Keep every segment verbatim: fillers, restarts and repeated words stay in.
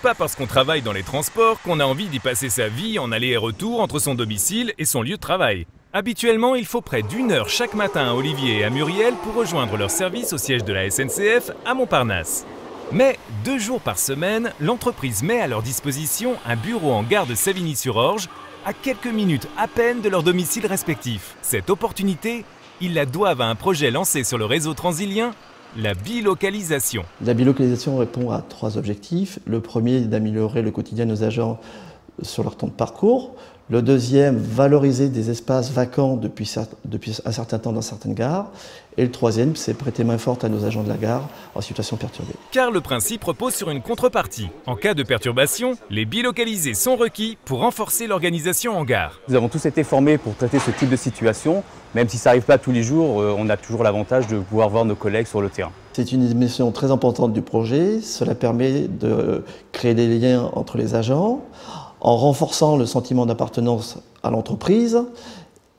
pas parce qu'on travaille dans les transports qu'on a envie d'y passer sa vie en aller et retour entre son domicile et son lieu de travail. Habituellement, il faut près d'une heure chaque matin à Olivier et à Muriel pour rejoindre leur service au siège de la S N C F à Montparnasse. Mais deux jours par semaine, l'entreprise met à leur disposition un bureau en gare de Savigny-sur-Orge, à quelques minutes à peine de leur domicile respectif. Cette opportunité, ils la doivent à un projet lancé sur le réseau transilien, la bilocalisation. La bilocalisation répond à trois objectifs. Le premier est d'améliorer le quotidien de nos agents sur leur temps de parcours. Le deuxième, valoriser des espaces vacants depuis, depuis un certain temps dans certaines gares. Et le troisième, c'est prêter main forte à nos agents de la gare en situation perturbée. Car le principe repose sur une contrepartie. En cas de perturbation, les bilocalisés sont requis pour renforcer l'organisation en gare. Nous avons tous été formés pour traiter ce type de situation. Même si ça n'arrive pas tous les jours, on a toujours l'avantage de pouvoir voir nos collègues sur le terrain. C'est une dimension très importante du projet. Cela permet de créer des liens entre les agents, en renforçant le sentiment d'appartenance à l'entreprise,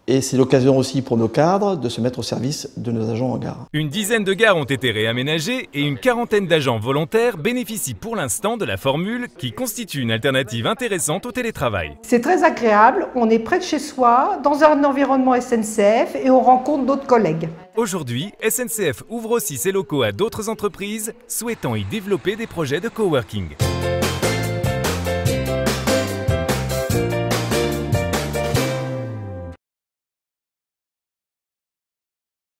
et c'est l'occasion aussi pour nos cadres de se mettre au service de nos agents en gare. Une dizaine de gares ont été réaménagées et une quarantaine d'agents volontaires bénéficient pour l'instant de la formule qui constitue une alternative intéressante au télétravail. C'est très agréable, on est près de chez soi, dans un environnement S N C F et on rencontre d'autres collègues. Aujourd'hui, S N C F ouvre aussi ses locaux à d'autres entreprises souhaitant y développer des projets de coworking.